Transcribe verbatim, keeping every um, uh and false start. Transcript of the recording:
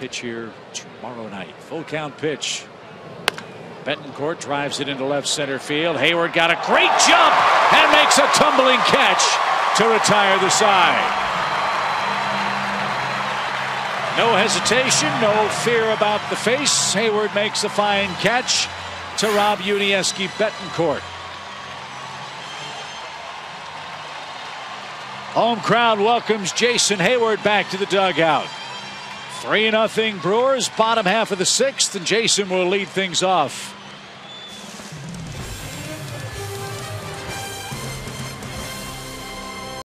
pitch here tomorrow night. Full count pitch. Betancourt drives it into left center field. Heyward got a great jump and makes a tumbling catch to retire the side. No hesitation, no fear about the face. Heyward makes a fine catch to Rob Unieski. Betancourt. Home crowd welcomes Jason Heyward back to the dugout. three nothing Brewers, bottom half of the sixth, and Jason will lead things off.